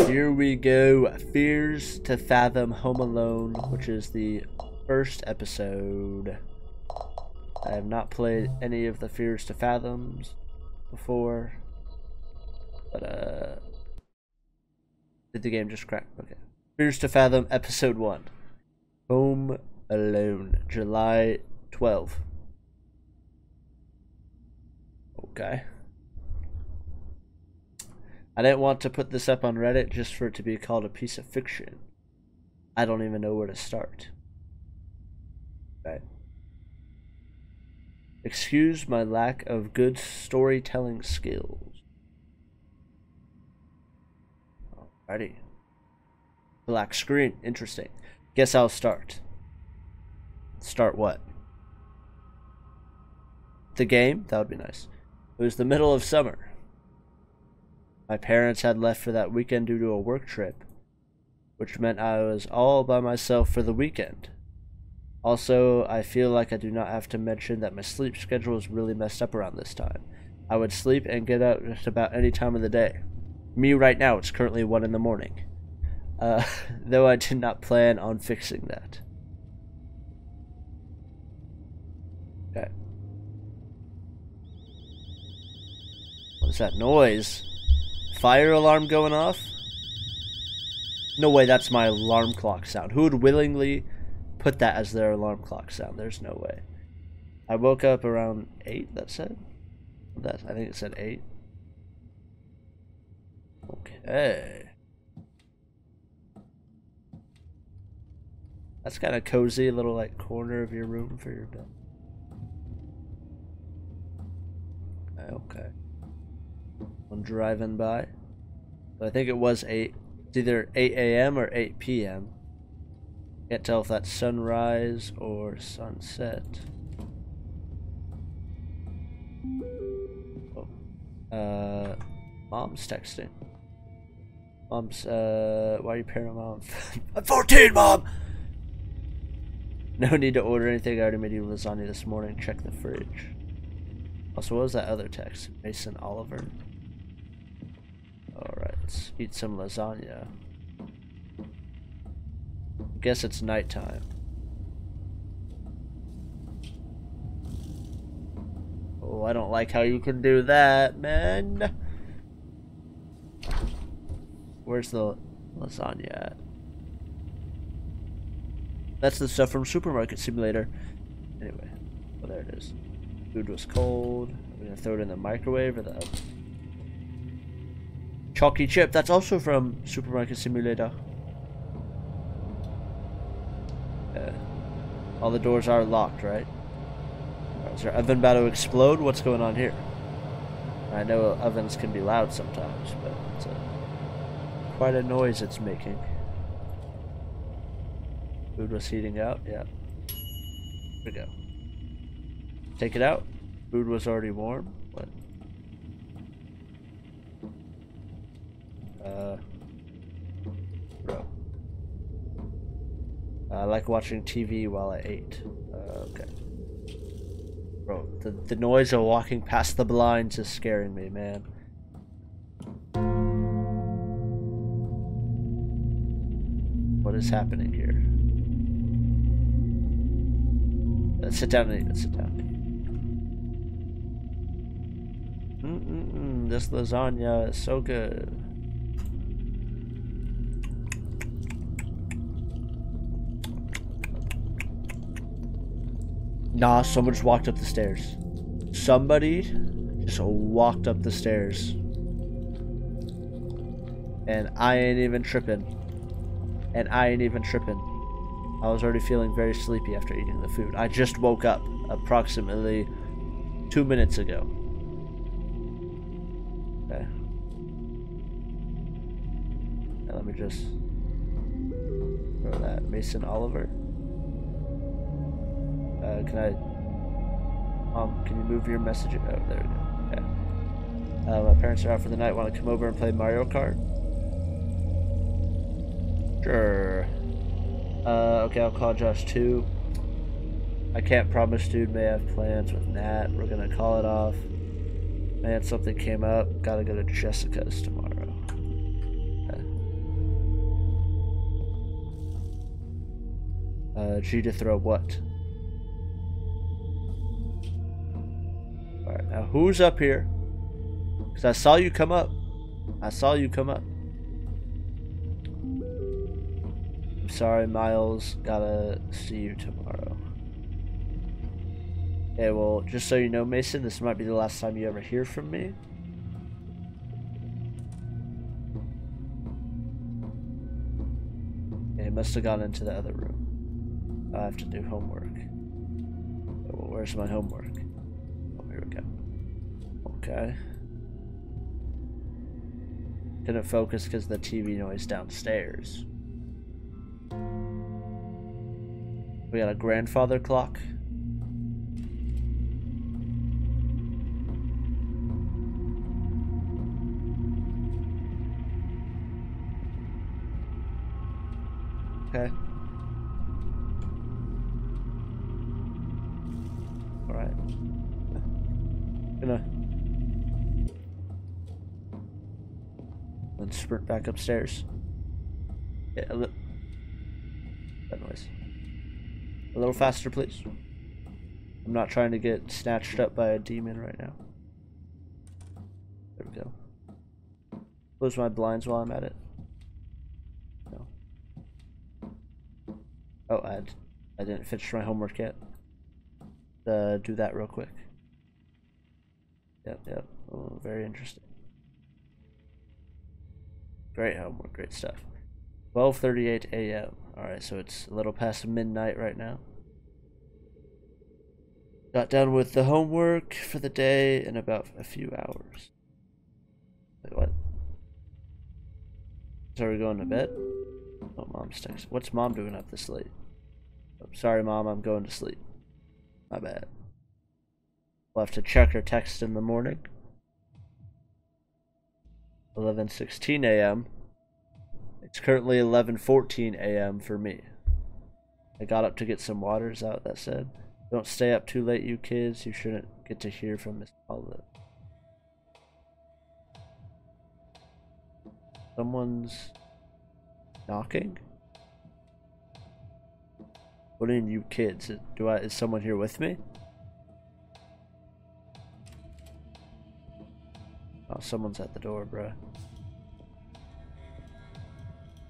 Here we go, Fears to Fathom Home Alone, which is the first episode. I have not played any of the Fears to Fathoms before, but did the game just crack? Okay. Fears to Fathom Episode 1, Home Alone, July 12. Okay. I didn't want to put this up on Reddit just for it to be called a piece of fiction. I don't even know where to start. Right. Excuse my lack of good storytelling skills. Alrighty. Black screen. Interesting. Guess I'll start. Start what? The game? That would be nice. It was the middle of summer. My parents had left for that weekend due to a work trip, which meant I was all by myself for the weekend. Also, I feel like I do not have to mention that my sleep schedule is really messed up around this time. I would sleep and get up just about any time of the day. Me right now, it's currently 1 in the morning. Though I did not plan on fixing that. Okay. What is that noise? Fire alarm going off? No way, that's my alarm clock sound. Who would willingly put that as their alarm clock sound? There's no way. I woke up around 8, that said? I think it said 8. Okay. That's kind of cozy, little like corner of your room for your bed. Okay. I'm driving by, but I think it was 8. It's either 8 a.m. or 8 p.m. Can't tell if that's sunrise or sunset. Oh. Mom's texting. Mom's, why are you pairing mom? I'm 14, Mom! No need to order anything. I already made you lasagna this morning. Check the fridge. Also, what was that other text? Mason Oliver. Alright, let's eat some lasagna. I guess it's nighttime. Oh, I don't like how you can do that, man. Where's the lasagna at? That's the stuff from Supermarket Simulator. Anyway, well, there it is. Food was cold. I'm gonna throw it in the microwave or the chalky chip. That's also from Supermarket Simulator. All the doors are locked, right? All right, is our oven about to explode? What's going on here? I know ovens can be loud sometimes, but it's quite a noise it's making. Food was heating up. Yeah. Here we go. Take it out. Food was already warm. What? Bro. I like watching TV while I ate. Okay. Bro, the noise of walking past the blinds is scaring me, man. What is happening here? Let's sit down and eat. Let's sit down. This lasagna is so good. Nah, someone just walked up the stairs. Somebody just walked up the stairs. And I ain't even tripping. I was already feeling very sleepy after eating the food. I just woke up approximately 2 minutes ago. Okay. Now let me just throw that. Mason Oliver. Can I... can you move your message? Oh, there we go. Okay. My parents are out for the night. Want to come over and play Mario Kart? Sure. Okay, I'll call Josh too. I can't promise dude may have plans with Nat. We're gonna call it off. Man, something came up. Gotta go to Jessica's tomorrow. Okay. due to throw what? Alright, now who's up here? Because I saw you come up. I saw you come up. I'm sorry, Miles. Gotta see you tomorrow. Okay, well, just so you know, Mason, this might be the last time you ever hear from me. Okay, it must have gone into the other room. I have to do homework. Okay, well, where's my homework? Oh, here we go. Okay. Couldn't focus because of the TV noise downstairs. We got a grandfather clock. Okay. All right. Gonna then sprint back upstairs. Yeah, that noise. A little faster, please. I'm not trying to get snatched up by a demon right now. There we go. Close my blinds while I'm at it. No. Oh, I didn't finish my homework yet. Do that real quick. Yep, yep. Oh, very interesting. Great homework, great stuff. 12:38 a.m. Alright, so it's a little past midnight right now. Got done with the homework for the day in about a few hours. Wait, what? So are we going to bed? Oh, Mom's texting. What's Mom doing up this late? Oh, sorry, Mom, I'm going to sleep. My bad. We'll have to check her text in the morning. 11:16 a.m. It's currently 11:14 a.m. for me. I got up to get some waters out that said, "Don't stay up too late, you kids. You shouldn't get to hear from Miss Olive." Someone's knocking? What do you mean, you kids? Is someone here with me? Oh, someone's at the door, bruh.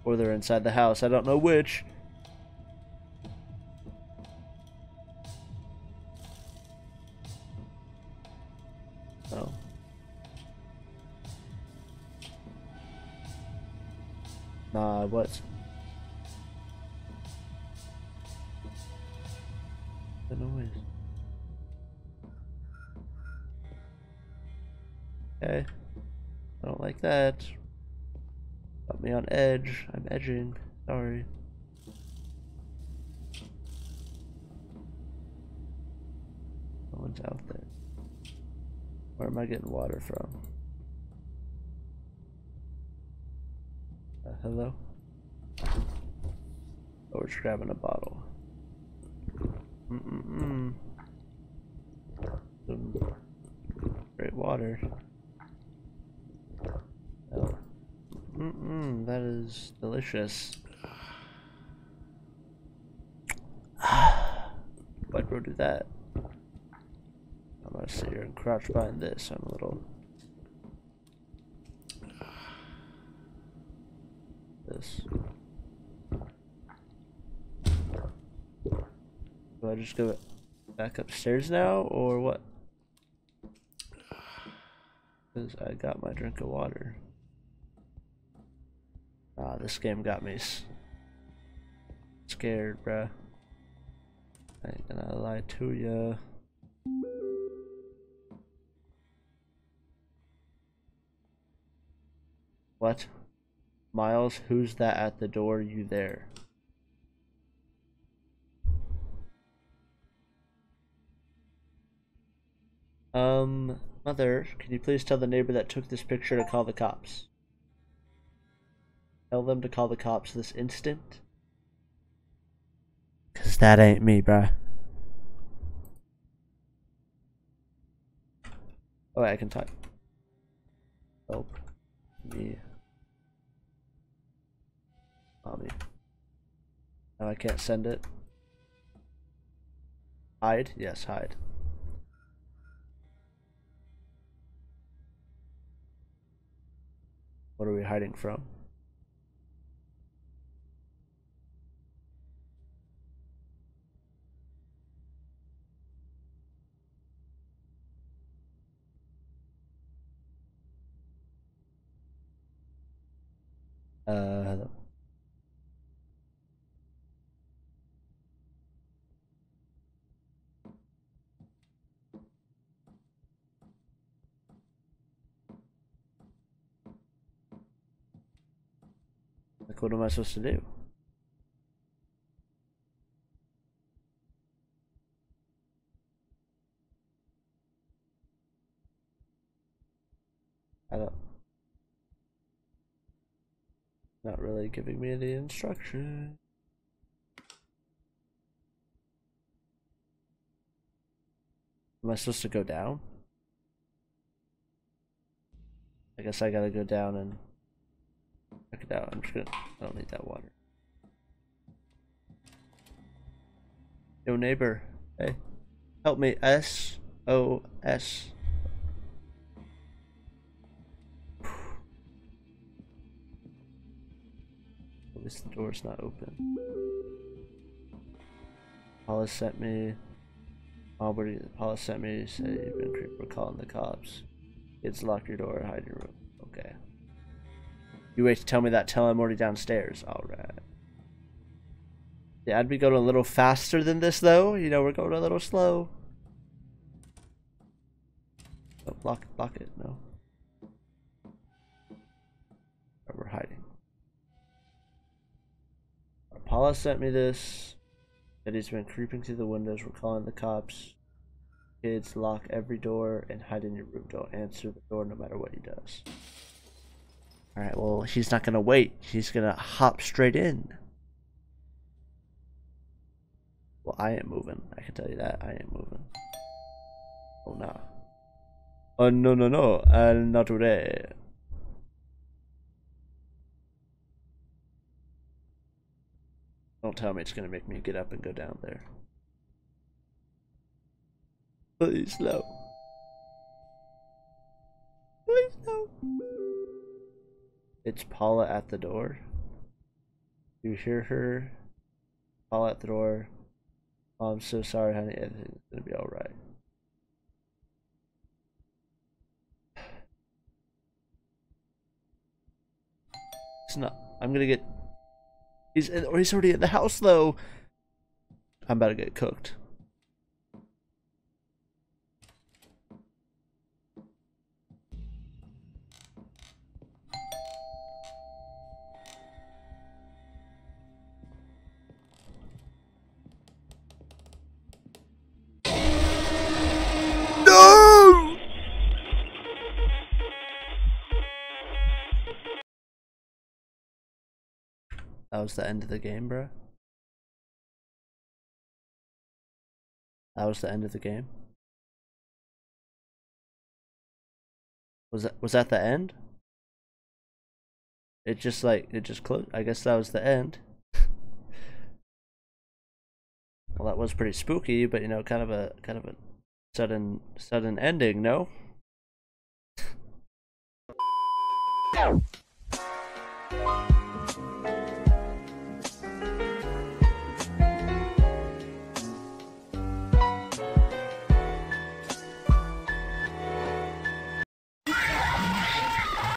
Or they're inside the house. I don't know which. Oh. Nah, what? The noise. Okay. I don't like that. Got me on edge. I'm edging. Sorry. No one's out there. Where am I getting water from? Hello? Oh, we're just grabbing a bottle. Some great water. Oh. That is delicious. Why'd bro do that? I'm gonna sit here and crouch behind this. I'm a little. This. Do I just go back upstairs now or what? Because I got my drink of water. Ah, this game got me scared, bruh. I ain't gonna lie to ya. What? Miles, who's that at the door? You there? Mother, can you please tell the neighbor that took this picture to call the cops? Tell them to call the cops this instant. Cause that ain't me, bruh. Oh, wait, I can type. Help me, mommy. No, I can't send it. Hide? Yes, hide. What are we hiding from? Hello. Like, what am I supposed to do? I don't. Not really giving me the instruction. Am I supposed to go down? I guess I gotta go down and check it out. I'm just gonna, I don't need that water. Yo neighbor, hey, help me, SOS. At least the door's not open. Paula sent me. Paula sent me to say you've been creeper calling the cops. Kids, lock your door, hide your room. Okay. You wait to tell me that till I'm already downstairs. Alright. Yeah, I'd be going a little faster than this though. You know, we're going a little slow. Oh, lock it, no. Alright, we're hiding. Paula sent me this. That he's been creeping through the windows. We're calling the cops. Kids, lock every door and hide in your room. Don't answer the door no matter what he does. Alright, well, he's not gonna wait. He's gonna hop straight in. Well, I ain't moving. I can tell you that. I ain't moving. Oh, no. Nah. Oh, no, no, no. Not today. Don't tell me it's gonna make me get up and go down there. Please, no. Please, no. It's Paula at the door. You hear her? Paula at the door. Oh, I'm so sorry, honey. Everything's gonna be alright. It's not. I'm gonna get. He's already at the house, though. I'm about to get cooked. That was the end of the game, bro. That was the end of the game. Was that the end? It just it just closed. I guess that was the end. Well, that was pretty spooky, but you know, kind of a sudden ending, no?